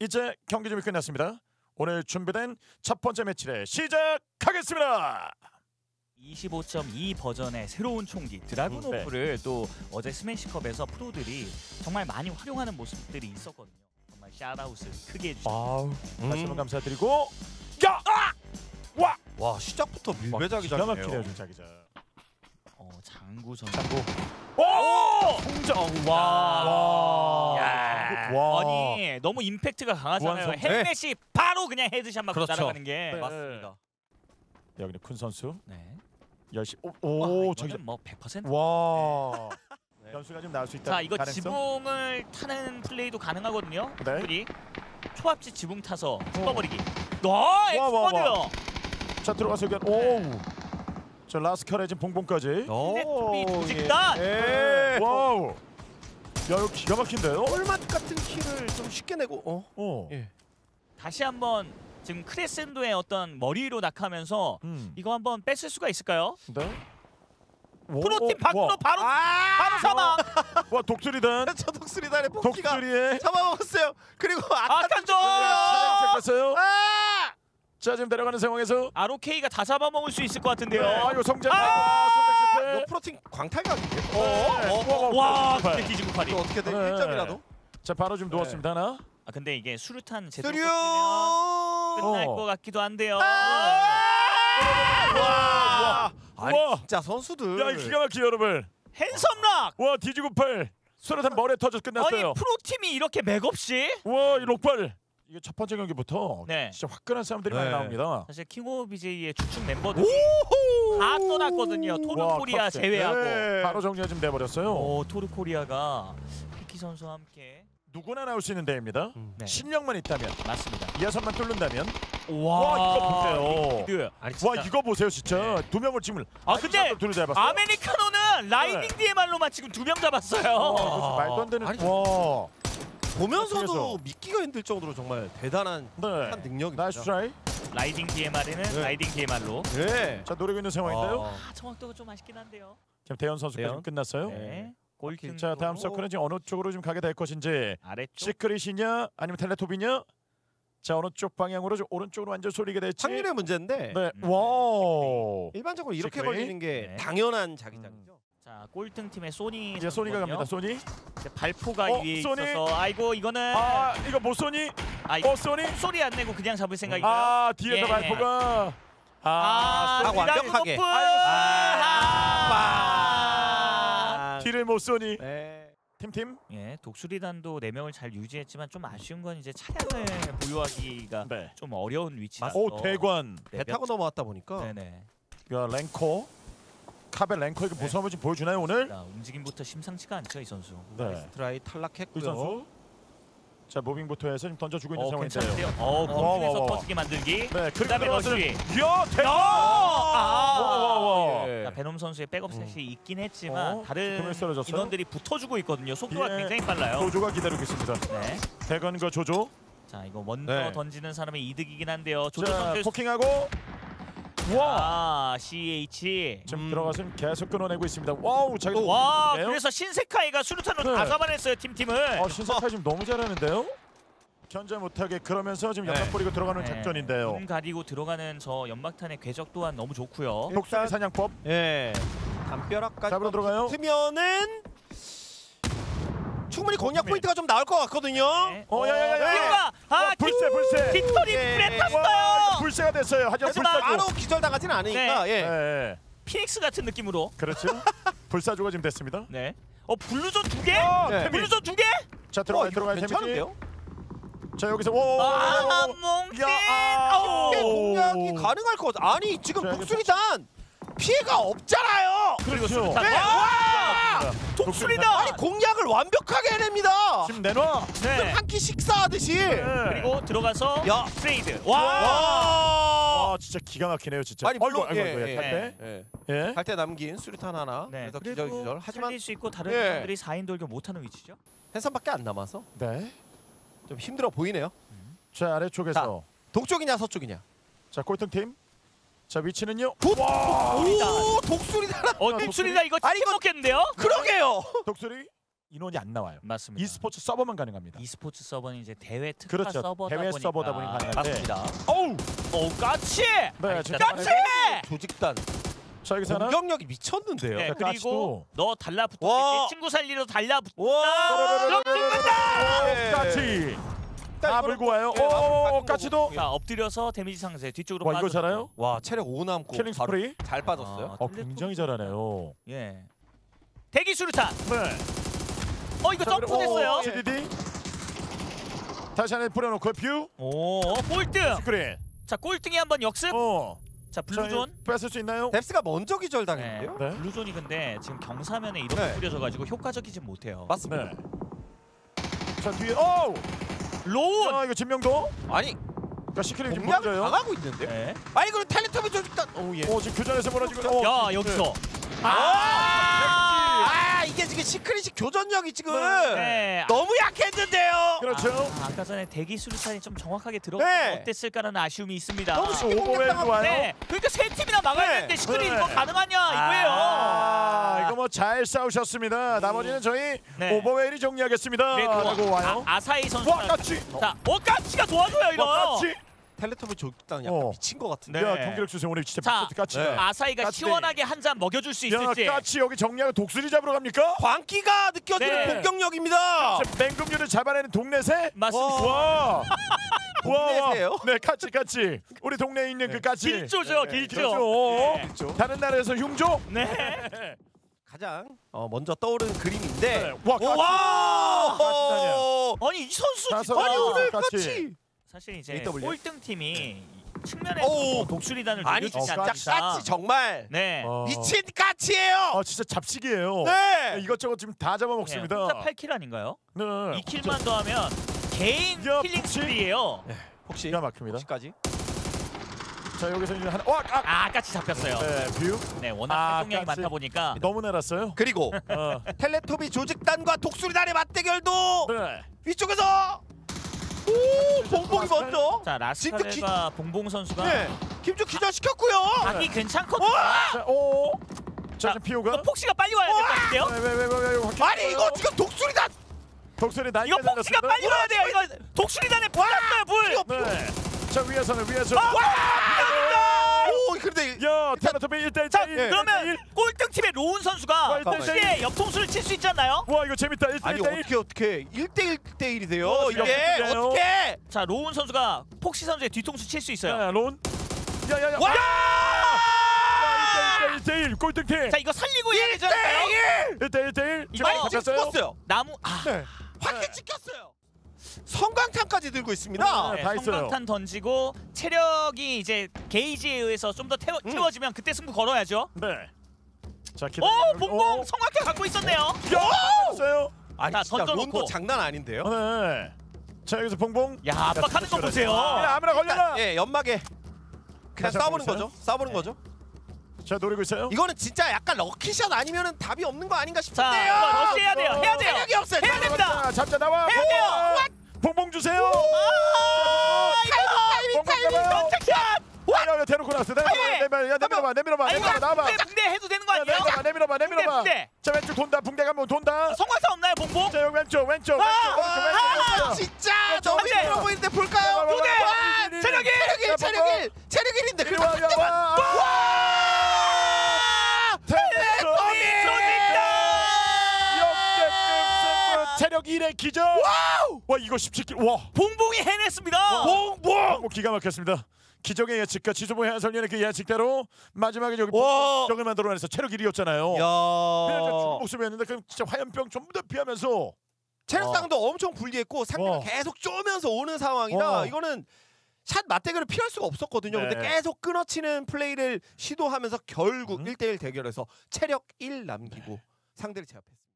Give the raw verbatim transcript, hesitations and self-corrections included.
이제 경기 준비 끝났습니다. 오늘 준비된 첫 번째 매치를 시작하겠습니다. 이십오 점 이 버전의 새로운 총기 드라군 오프를 네. 또 어제 스매시컵에서 프로들이 정말 많이 활용하는 모습들이 있었거든요. 정말 샷아웃을 크게 해주셨습니다. 음. 다시 한번 감사드리고 야! 아! 와! 와 시작부터 밀배자기장이네요. 어, 장구 전 장구 오! 송정! 와! 와. 야. 와. 아니 너무 임팩트가 강하잖아요. 헬멧이 바로 그냥 헤드샷 맞고 그렇죠. 날아가는 게 네. 맞습니다. 여기는 쿤 선수 네. 열심히 오, 오 저기 뭐 백 퍼센트 와 네. 변수가 좀 나올 수 있다. 자 이거 가능성? 지붕을 타는 플레이도 가능하거든요. 둘이 네. 초합지 지붕 타서 뚫어버리기. 와 엑스퍼드요. 자 들어가서 여기 오. 저 라스칼에 지금 봉봉까지. 힐레토비 조직단. 예. 와우. 야 이거 기가 막힌데요. 얼맛 같은 키를 좀 쉽게 내고. 어. 어. 예. 다시 한번. 지금 크레센도의 어떤 머리로 낙하면서 음. 이거 한번 뺏을 수가 있을까요? 네. 프로팀 밖으로 바로 아 바로 사망. 와 독수리단. 저 독수리단의 폭기가 독수리에 잡아먹었어요. 그리고 아탄도 잡았어요. 아! 자 지금 내려가는 상황에서 아로케이가 다 잡아먹을 수 있을 것 같은데요. 네. 아 이거 성장. 아 성장 실패. 프로팀 광탈각인데. 어. 와 기지구팔이. 어떻게든 일 점이라도. 자 바로 지금 놓았습니다 하나. 아 근데 이게 수류탄 제대로 쏘면. 끝날 어. 것 같기도 한데요. 와, 와, 진짜 선수들. 야, 기가 막히죠, 여러분. 핸섬락. 와, 디지구팔. 수류탄 머리에 터져 끝났어요. 아니 프로팀이 이렇게 맥없이? 와, 이 록발. 이게 첫 번째 경기부터 네. 진짜 화끈한 사람들이 네. 많이 나옵니다. 사실 킹오브 비제이의 주축 멤버들이 다 떠났거든요. 토르코리아 제외하고. 네. 바로 정리가 좀 돼버렸어요. 오, 토르코리아가 피키 선수와 함께. 누구나 나올 수 있는 대회입니다. 음. 네. 실력만 있다면. 맞습니다. 예선만 뚫는다면. 와, 와 이거 보세요. 아니, 와 이거 보세요 진짜 네. 두 명을 지금. 아 근데 아메리카노는 라이딩 디에말로만 네. 지금 두 명 잡았어요. 와, 말도 안 되는. 아니, 와 보면서도 믿기가 힘들 정도로 정말 대단한 네. 능력입니다. 나이스 트라이. 라이딩 디에말에는 네. 라이딩 디에말로. 네. 자 노리고 있는 상황인데요. 아, 정확도가 좀 아쉽긴 한데요. 지금 대현 선수가 지금 끝났어요. 네. 자 다음 서클은 지금 어느 쪽으로 좀 가게 될 것인지 아래쪽? 시크릿이냐 아니면 텔레톱이냐 자 어느 쪽 방향으로 좀 오른쪽으로 완전 쏠리게 될지 확률의 문제인데 네. 음. 와 일반적으로 이렇게 시크릿? 걸리는 게 네. 당연한 자기장이죠. 음. 자 꼴등팀의 소니 이제 소니가 갑니다. 소니 발포가 어, 위에 소니? 있어서 아이고 이거는 아 이거 못 소니 아이고 어, 소니 소리 안 내고 그냥 잡을 생각인가요? 아 뒤에서 예. 발포가 아, 아, 아 완벽하게 아, 아, 아. 뒤를 못 쏘니. 네. 팀팀. 예, 독수리단도 네 명을 잘 유지했지만 좀 아쉬운 건 이제 차량을 보유하기가 네. 좀 어려운 위치라서. 오 대관. 네, 배 타고 넘어왔다 보니까. 네네. 야 랭커. 카베 랭커에게 무서움을 네. 좀 보여주나요 오늘? 자, 움직임부터 심상치가 않죠 이 선수. 네. 스트라이 탈락했고요. 이 선수. 자 모빙부터 해서 좀 던져주고 있는 어, 상황인데요. 어 공중에서 터지게 만들기. 네. 그다음에 러쉬. 야 대박! 베놈 선수의 백업셋이 음. 있긴 했지만 어, 다른 인원들이 붙어주고 있거든요. 속도가 예. 굉장히 빨라요. 조조가 기다리고 있습니다. 네. 대건과 조조. 자 이거 먼저 네. 던지는 사람의 이득이긴 한데요. 조조 자, 선수 포킹하고. 와 아, 씨 에이치 지금 음. 들어가서 계속 끊어내고 있습니다. 와우 자기도 와 그래서 신세카이가 수류탄으로 네. 다 잡아냈어요 팀팀을. 어, 신세카이 지금 너무 잘하는데요. 견제 못하게 그러면서 지금 네. 연막 뿌리고 들어가는 네. 작전인데요. 눈 가리고 들어가는 저 연막탄의 궤적 또한 너무 좋고요. 독수리 사냥법. 예. 담벼락까지 잡으러 들어가요. 붙으면은 충분히 공략 어, 포인트가 좀 나올 것 같거든요. 네. 어, 어, 야야야야. 아, 불새 불새. 깃털이 불에 탔어요. 불새가 됐어요. 하지만 바로 기절당하진 않으니까. 네. 예. 네. 피닉스 같은 느낌으로. 그렇죠. 불사조가 지금 됐습니다. 네. 어, 블루존 두 개? 어, 네. 블루존 두 개? 자, 들어가 어, 들어가야 괜찮은데요? 자, 여기서 오! 아, 몽키. 아, 공략이 가능할 것 같아. 아니, 지금 독수리단 피해가 없잖아요. 그렇죠. 독수리다! 아니 공략을 완벽하게 해냅니다. 지금 내놔. 네. 한 끼 식사하듯이. 네. 그리고 들어가서 야. 트레이드. 와. 와. 와 진짜 기가 막히네요 진짜. 아니 물론 아이고, 예, 아이고, 예, 갈때 예. 예. 갈때 남긴 수류탄 하나. 네. 그래서 기절 기절. 하지만 살릴 수 있고 다른 예. 사람들이 사인 돌격 못하는 위치죠. 핸섬밖에 안 남아서. 네. 좀 힘들어 보이네요. 음. 자 아래쪽에서 자, 동쪽이냐 서쪽이냐. 자 꼴등 팀. 자 위치는요. 와! 오 독수리다. 어 독수리다 이거 찐 먹겠는데요? 그러게요. 독수리. 인원이 안 나와요. 맞습니다. e스포츠 서버만 가능합니다. e스포츠 서버는 이제 대회 특화 그렇죠. 서버다 대회 보니까 서버다 보니 가능한데. 맞습니다. 오우, 오 까치. 네, 까치. 조직단. 자, 여기서는 공격력이 미쳤는데요. 네, 그리고 너 달라붙었을 때 친구 살리러 달라붙다. 와, 까치. 다 물고 와요. 오, 까치도. 자, 엎드려서 데미지 상세 뒤쪽으로 빠져. 와, 이거 잘해요? 와, 체력 오 남고. 킬링 스프레이 잘 빠졌어요. 어, 굉장히 잘하네요. 예. 대기 수류탄. 어, 이거 점프됐어요. 지디디. 다시 한번 뿌려놓고 뷰. 오, 꼴등. 스크린. 자, 꼴등이 한번 역습. 어. 자, 블루존 뺏을 수 있나요? 뎁스가 먼저 기절당했는데요? 네. 네. 블루존이 근데 지금 경사면에 이렇게 네. 뿌려져가지고 효과적이진 못해요. 맞습니다. 네. 자, 뒤에 오! 로운! 아, 이거 진명도? 아니, 야, 시크릿이 지금 먼저요? 당하고 있는데요? 네. 아, 이거는 텔레토비 조직단! 오, 예. 오, 지금 교전에서 벌어지고 야, 오, 여기서! 아! 아! 아, 이게 지금 시크릿이 교전력이 지금 네. 너무 약했는데요! 그렇죠. 아, 아까 전에 대기 수류탄이 좀 정확하게 들어갔으면 네. 어땠을까라는 아쉬움이 있습니다. 너무 쉽게 공격당하고 네. 그러니까 세 팀이나 막아야되는데 네. 시크릿이 네. 이거 가능하냐 이거예요. 아, 이거 뭐 잘 싸우셨습니다. 음. 나머지는 저희 네. 오버웨이를 정리하겠습니다. 네, 그러고 와요. 아, 아사히 선수. 와, 까치! 자, 어, 까치가 도와줘요, 이런! 와, 까치! 텔레토비 조직당 약간 어. 미친 것 같은데. 야, 경기력 주세요. 오늘 진짜 미쳤지, 까치. 네. 아사히가 까치. 시원하게 한 잔 먹여줄 수 있을지. 야, 까치 여기 정리하고 독수리 잡으러 갑니까? 광기가 느껴지는 네. 공격력입니다. 맹금류를 잡아내는 동네새? 맞습니다. 와. 동네새요? 네, 까치, 까치. 우리 동네에 있는 네. 그 까치. 길조죠, 네. 길조. 네. 길조. 다른 나라에서 흉조? 네. 가장 어, 먼저 떠오르는 그림인데. 네. 와, 까치. 와. 아니, 이 선수 진짜. 아니, 오늘 까치. 까치. 사실 이제 꼴등 팀이 네. 측면에서 오, 독수리단을 노려주지 않습니다. 까치 정말 네. 어. 미친 까치예요. 아, 진짜 잡식이에요. 네. 네, 이것저것 지금 다 잡아먹습니다. 네, 혼자 팔 킬 아닌가요? 네. 이 킬만 더하면 개인 야, 킬링 스킬이에요. 네. 혹시 기가 막힙니다. 혹시까지? 자, 여기서 이제 하나. 와, 아, 아 까치 잡혔어요. 네, 뷰. 네, 워낙 활동량이 아, 많다 보니까 너무 날았어요. 그리고 어. 텔레토비 조직단과 독수리단의 맞대결도 네. 위쪽에서. 오, 봉봉이 먼저. 자, 라스카레가 봉봉 선수가 네. 김주 기자 시켰고요. 각이 괜찮거든요. 자, 오. 자, 자 피오가. 폭시가 빨리 와야 될 것 같은데요. 왜, 왜, 왜, 왜, 왜, 아니 이거 지금 독수리단. 독수리단. 이거 폭시가 빨리 와야 돼요. 이거 독수리단에 불났어요 불. 네. 자, 위에서는 위에서. 와. 오, 그런데 야, 텔레토비 일 대 일. 자, 그러면 꼴등 팀의 로운 선수가 시에 역통수를 칠 수 있잖아요. 와, 이거 재밌다. 일 대 일. 아니 어떻게 어떻게 일 대 일 대 일이 돼요? 이게 어떻게? 자, 로운 선수가 폭시 선수의 뒤통수 칠 수 있어요. 야, 로운. 야야야. 와! 일 대 일 대 일 꼴등 팀. 자, 이거 살리고 해야죠. 일 대 일 대 일. 지금 잡혔어요. 나무 아. 확실히 찍혔어요. 성광탄까지 들고 있습니다. 네, 다 있어요. 성광탄 던지고 체력이 이제 게이지에 의해서 좀 더 태워, 음. 태워지면 그때 승부 걸어야죠. 네. 자, 오, 봉봉 성광탄 갖고 있었네요. 야! 아니, 자, 진짜 론도 장난 아닌데요. 네. 자, 여기서 봉봉. 야, 압박하는 거 보세요. 야, 아무나 걸려라. 예, 연막에 그냥 싸보는 거죠. 싸보는 네. 거죠. 자, 노리고 있어요. 이거는 진짜 약간 럭키샷 아니면은 답이 없는 거 아닌가 싶은데요. 자, 러시 해야 돼요. 해야 돼요. 체력이 없어요. 해야 됩니다. 잡자, 나와. 해야 돼요. 봉봉 주세요! 타이밍! 타이밍! 선착샷! 야, 대놓고 나왔어. 내밀어봐, 내밀어봐, 내밀어봐, 내밀어봐. 붕대 해도 되는 거 아니에요? 내밀어봐, 내밀어봐, 내밀어봐. 자, 왼쪽 돈다, 붕대 가면 돈다. 성광사 없나요, 봉봉? 자, 왼쪽, 왼쪽, 왼쪽, 왼쪽. 진짜! 너무 힘들어 보이는데 볼까요? 붕대! 체력 일! 체력 일! 체력 일인데 그리고 한 대만! 와! 텔레토비 조직단! 체력 일의 기적! 와, 이거 십칠 킬. 와, 봉봉이 해냈습니다. 봉봉! 뭐 기가 막혔습니다. 기적의 예측과 지소보 해설위원의 그 예측대로 마지막에 여기 기적을 만들어내서 체력 일이었잖아요. 그래서 모습이었는데 그럼 진짜 화염병 전부 다 피하면서 체력상도 엄청 불리했고 상대가 계속 쪼면서 오는 상황이라 이거는 샷 맞대결을 피할 수가 없었거든요. 네. 근데 계속 끊어치는 플레이를 시도하면서 결국 음? 일 대 일 대결에서 체력 일 남기고 네. 상대를 제압했습니다.